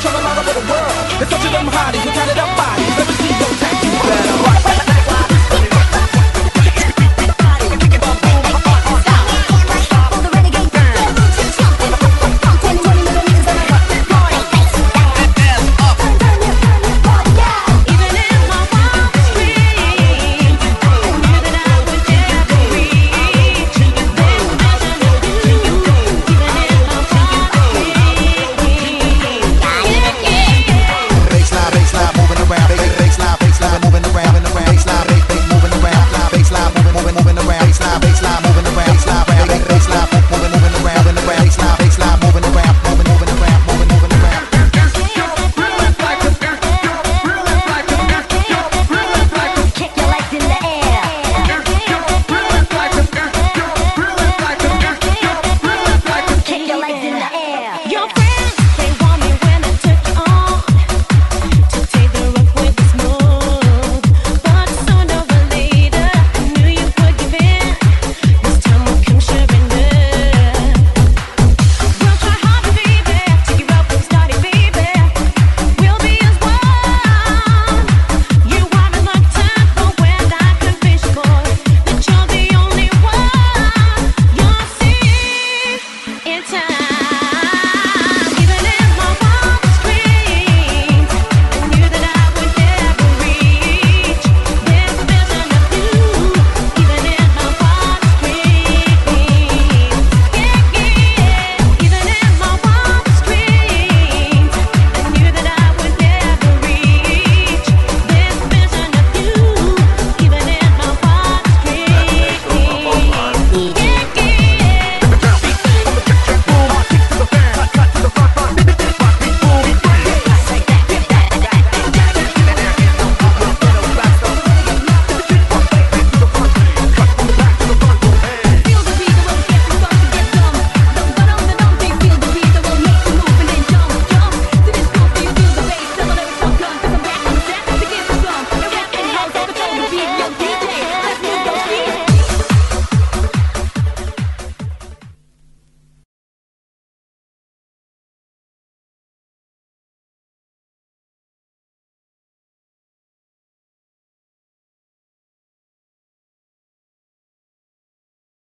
tryna light up with the world. They touching them hotties, we count it up.